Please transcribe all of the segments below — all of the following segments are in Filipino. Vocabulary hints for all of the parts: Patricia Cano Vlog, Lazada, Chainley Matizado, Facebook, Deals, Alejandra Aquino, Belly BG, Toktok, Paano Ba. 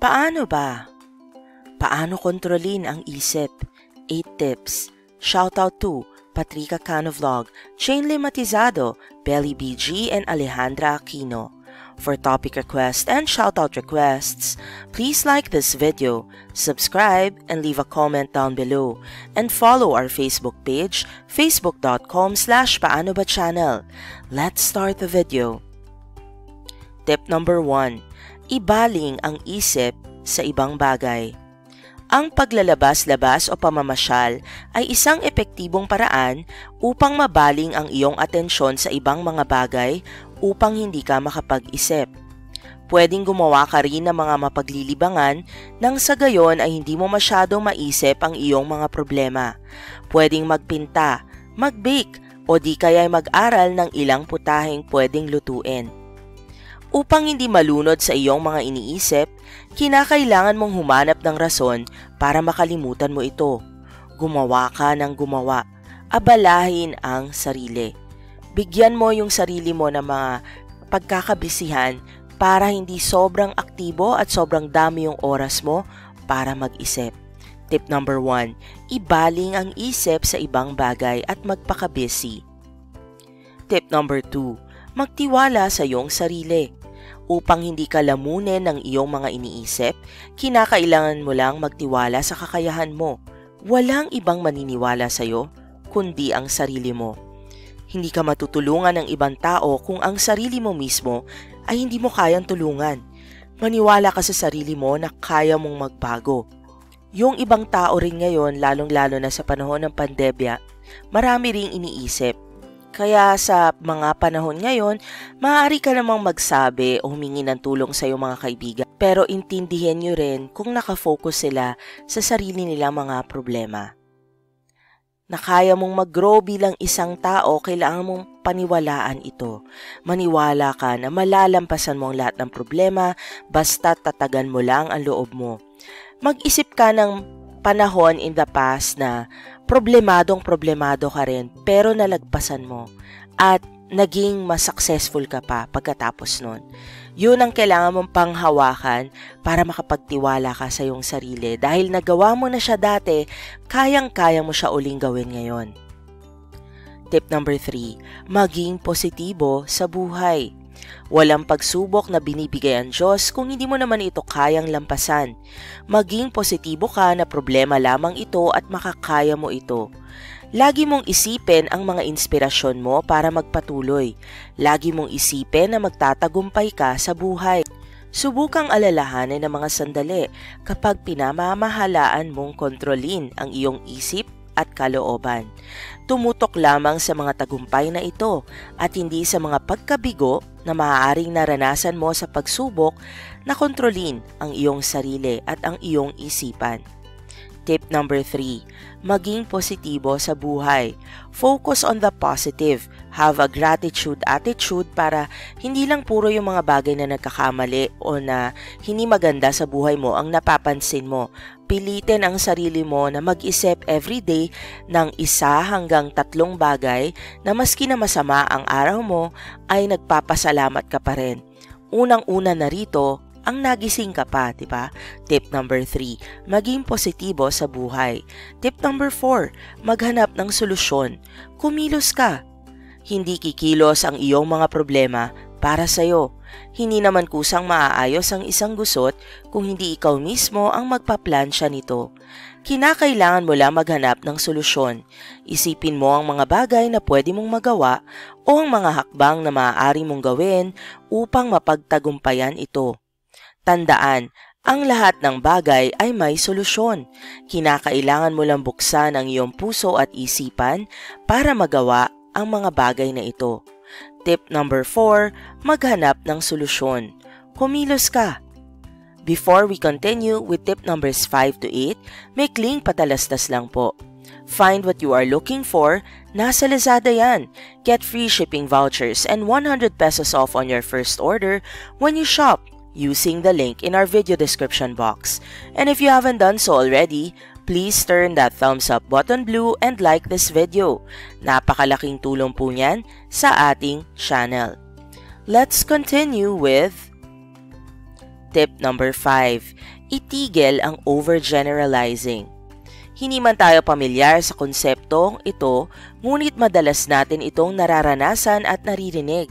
Paano ba? Paano kontrolin ang isip? 8 tips. Shoutout to Patricia Cano Vlog, Chainley Matizado, Belly BG, and Alejandra Aquino. For topic requests and shoutout requests, please like this video, subscribe, and leave a comment down below. And follow our Facebook page, facebook.com/paanoba channel. Let's start the video. Tip number 1. Ibaling ang isip sa ibang bagay. Ang paglalabas-labas o pamamasyal ay isang epektibong paraan upang mabaling ang iyong atensyon sa ibang mga bagay upang hindi ka makapag-isip. Pwedeng gumawa ka rin ng mga mapaglilibangan nang sa gayon ay hindi mo masyadong maisip ang iyong mga problema. Pwedeng magpinta, mag-bake o di kaya'y mag-aral ng ilang putaheng pwedeng lutuin. Upang hindi malunod sa iyong mga iniisip, kinakailangan mong humanap ng rason para makalimutan mo ito. Gumawa ka ng gumawa. Abalahin ang sarili. Bigyan mo yung sarili mo ng mga pagkakabisihan para hindi sobrang aktibo at sobrang dami yung oras mo para mag-isip. Tip number 1. Ibaling ang isip sa ibang bagay at magpakabisi. Tip number 2. Magtiwala sa iyong sarili. Upang hindi ka lamunin ng iyong mga iniisip, kinakailangan mo lang magtiwala sa kakayahan mo. Walang ibang maniniwala sa iyo, kundi ang sarili mo. Hindi ka matutulungan ng ibang tao kung ang sarili mo mismo ay hindi mo kayang tulungan. Maniwala ka sa sarili mo na kaya mong magbago. Yung ibang tao rin ngayon, lalong-lalo na sa panahon ng pandemya, marami ring iniisip. Kaya sa mga panahon ngayon, maaari ka namang magsabi o humingi ng tulong sa iyong mga kaibigan. Pero intindihin nyo rin kung nakafocus sila sa sarili nilang mga problema. Na kaya mong mag-grow bilang isang tao, kailangan mong paniwalaan ito. Maniwala ka na malalampasan mo ang lahat ng problema basta tatagan mo lang ang loob mo. Mag-isip ka ng panahon in the past na problemado ka rin pero nalagpasan mo at naging mas successful ka pa pagkatapos nun. Yun ang kailangan mong panghawakan para makapagtiwala ka sa iyong sarili dahil nagawa mo na siya dati, kayang-kaya mo siya uling gawin ngayon. Tip number 3, maging positibo sa buhay. Walang pagsubok na binibigay ang Diyos kung hindi mo naman ito kayang lampasan. Maging positibo ka na problema lamang ito at makakaya mo ito. Lagi mong isipin ang mga inspirasyon mo para magpatuloy. Lagi mong isipin na magtatagumpay ka sa buhay. Subukang alalahanin ng mga sandali kapag pinamamahalaan mong kontrolin ang iyong isip at kalooban. Tumutok lamang sa mga tagumpay na ito at hindi sa mga pagkabigo na maaaring naranasan mo sa pagsubok na kontrolin ang iyong sarili at ang iyong isipan. Tip number 3, maging positibo sa buhay. Focus on the positive. Have a gratitude attitude para hindi lang puro yung mga bagay na nagkakamali o na hindi maganda sa buhay mo ang napapansin mo. Pilitin ang sarili mo na mag-isip everyday ng 1 hanggang 3 bagay na maski na masama ang araw mo ay nagpapasalamat ka pa rin. Unang-una na rito, ang nagising ka pa, di ba? Tip number 3, maging positibo sa buhay. Tip number 4, maghanap ng solusyon. Kumilos ka. Hindi kikilos ang iyong mga problema para sa'yo. Hindi naman kusang maaayos ang isang gusot kung hindi ikaw mismo ang magpaplansya nito. Kinakailangan mo lang maghanap ng solusyon. Isipin mo ang mga bagay na pwede mong magawa o ang mga hakbang na maaari mong gawin upang mapagtagumpayan ito. Tandaan, ang lahat ng bagay ay may solusyon. Kinakailangan mo lang buksan ang iyong puso at isipan para magawa ang mga bagay na ito. Tip number 4, maghanap ng solusyon. Kumilos ka. Before we continue with tip numbers 5 to 8, may link patalastas lang po. Find what you are looking for, nasa Lazada yan. Get free shipping vouchers and 100 pesos off on your first order when you shop using the link in our video description box. And if you haven't done so already, please turn that thumbs up button blue and like this video. Napakalaking tulong po niyan sa ating channel. Let's continue with Tip number 5. Itigil ang overgeneralizing. Hindi man tayo pamilyar sa konseptong ito, ngunit madalas natin itong nararanasan at naririnig.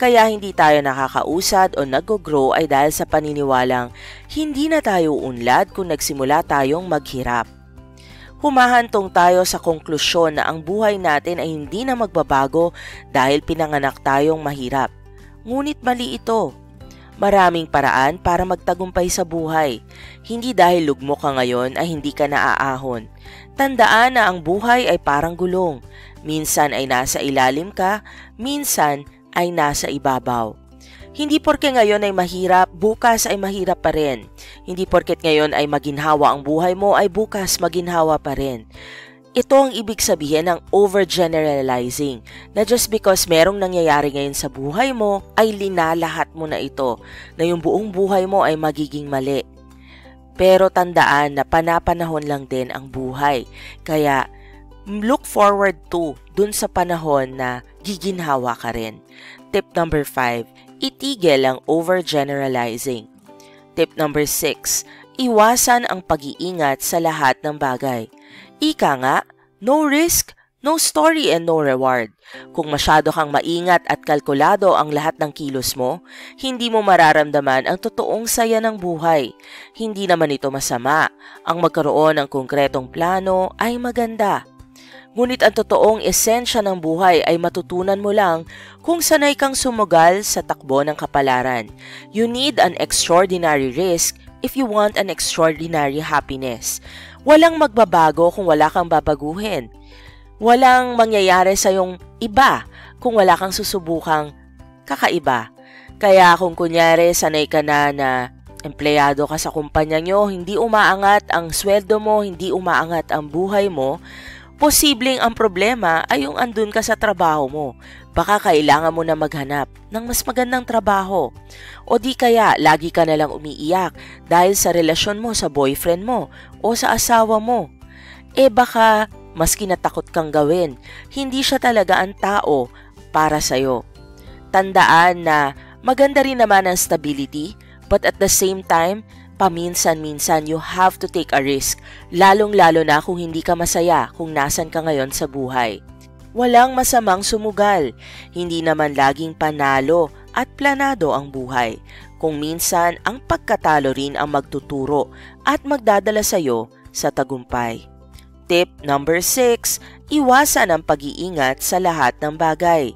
Kaya hindi tayo nakakausad o nag-grow ay dahil sa paniniwalang hindi na tayo unlad kung nagsimula tayong maghirap. Humahantong tayo sa konklusyon na ang buhay natin ay hindi na magbabago dahil pinanganak tayong mahirap. Ngunit mali ito. Maraming paraan para magtagumpay sa buhay. Hindi dahil lugmok ka ngayon ay hindi ka naaahon. Tandaan na ang buhay ay parang gulong. Minsan ay nasa ilalim ka, minsan ay nasa ibabaw. Hindi porke ngayon ay mahirap, bukas ay mahirap pa rin. Hindi porket ngayon ay maginhawa ang buhay mo ay bukas maginhawa pa rin. Ito ang ibig sabihin ng overgeneralizing, na just because merong nangyayari ngayon sa buhay mo ay linalahat mo na ito, na yung buong buhay mo ay magiging mali. Pero tandaan na panapanahon lang din ang buhay, kaya look forward to dun sa panahon na giginhawa ka rin. Tip number 5, itigil ang overgeneralizing. Tip number 6, iwasan ang pag-iingat sa lahat ng bagay. Ika nga, no risk, no story and no reward. Kung masyado kang maingat at kalkulado ang lahat ng kilos mo, hindi mo mararamdaman ang totoong saya ng buhay. Hindi naman ito masama. Ang magkaroon ng konkretong plano ay maganda. Ngunit ang totoong esensya ng buhay ay matutunan mo lang kung sanay kang sumugal sa takbo ng kapalaran. You need an extraordinary risk if you want an extraordinary happiness. Walang magbabago kung wala kang babaguhin. Walang mangyayari sa yung iba kung wala kang susubukang kakaiba. Kaya kung kunyari sanay ka na empleyado ka sa kumpanya nyo, hindi umaangat ang sweldo mo, hindi umaangat ang buhay mo, posibleng ang problema ay yung andun ka sa trabaho mo. Baka kailangan mo na maghanap ng mas magandang trabaho. O di kaya lagi ka na lang umiiyak dahil sa relasyon mo sa boyfriend mo o sa asawa mo. Baka maski natakot kang gawin, hindi siya talaga ang tao para sa'yo. Tandaan na maganda rin naman ang stability, but at the same time, paminsan-minsan you have to take a risk, lalong-lalo na kung hindi ka masaya kung nasan ka ngayon sa buhay. Walang masamang sumugal, hindi naman laging panalo at planado ang buhay. Kung minsan, ang pagkatalo rin ang magtuturo at magdadala sa'yo sa tagumpay. Tip number 6, iwasan ang pag-iingat sa lahat ng bagay.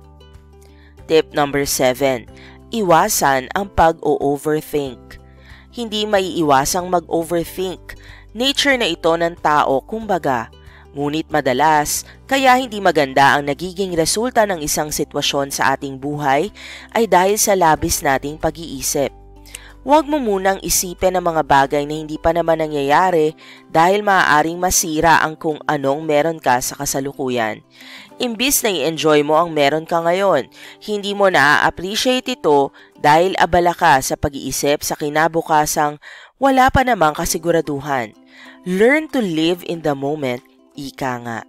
Tip number 7, iwasan ang pag-overthink. Hindi maiiwasang mag-overthink. Nature na ito ng tao, kumbaga. Ngunit madalas, kaya hindi maganda ang nagiging resulta ng isang sitwasyon sa ating buhay ay dahil sa labis nating pag-iisip. Huwag mo munang isipin ang mga bagay na hindi pa naman nangyayari dahil maaaring masira ang kung anong meron ka sa kasalukuyan. Imbis na i-enjoy mo ang meron ka ngayon, hindi mo na-appreciate ito dahil abala ka sa pag-iisip sa kinabukasang wala pa namang kasiguraduhan. Learn to live in the moment, ika nga.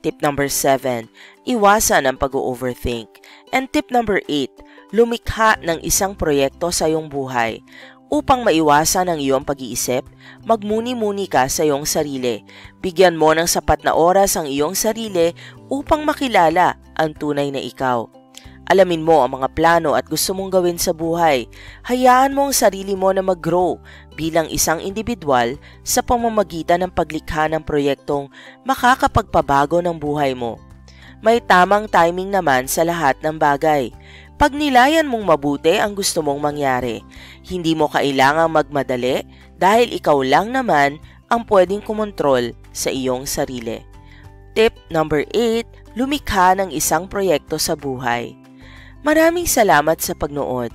Tip number 7, iwasan ang pag-overthink. And tip number 8, lumikha ng isang proyekto sa iyong buhay. Upang maiwasan ang iyong pag-iisip, magmuni-muni ka sa iyong sarili. Bigyan mo ng sapat na oras ang iyong sarili upang makilala ang tunay na ikaw. Alamin mo ang mga plano at gusto mong gawin sa buhay. Hayaan mo ang sarili mo na mag-grow bilang isang individual sa pamamagitan ng paglikha ng proyektong makakapagpabago ng buhay mo. May tamang timing naman sa lahat ng bagay. Pag nilayan mong mabuti ang gusto mong mangyari, hindi mo kailangang magmadali dahil ikaw lang naman ang pwedeng kumontrol sa iyong sarili. Tip number 8, lumikha ng isang proyekto sa buhay. Maraming salamat sa pagnood.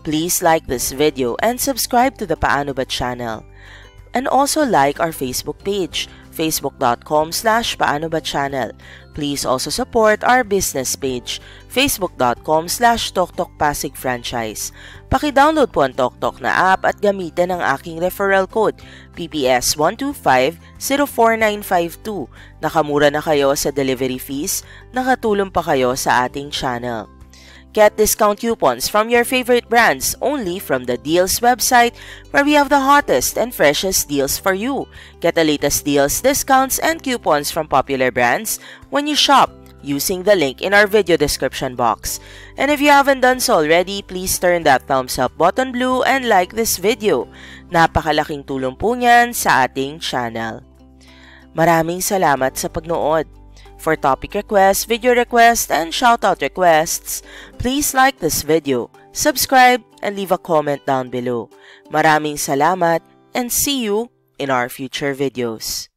Please like this video and subscribe to the Paano Ba channel. And also like our Facebook page, facebook.com/paanoba channel. Please also support our business page, facebook.com/Toktok Pasig Franchise. Paki-download po ang Toktok na app at gamitin ang aking referral code, PPS 125-04952. Nakamura na kayo sa delivery fees, nakatulong pa kayo sa ating channel. Get discount coupons from your favorite brands only from the Deals website, where we have the hottest and freshest deals for you. Get the latest deals, discounts, and coupons from popular brands when you shop using the link in our video description box. And if you haven't done so already, please turn that thumbs up button blue and like this video. Napakalaking tulong po niyan sa ating channel. Maraming salamat sa pagnood. For topic requests, video requests, and shoutout requests, please like this video, subscribe, and leave a comment down below. Maraming salamat and see you in our future videos.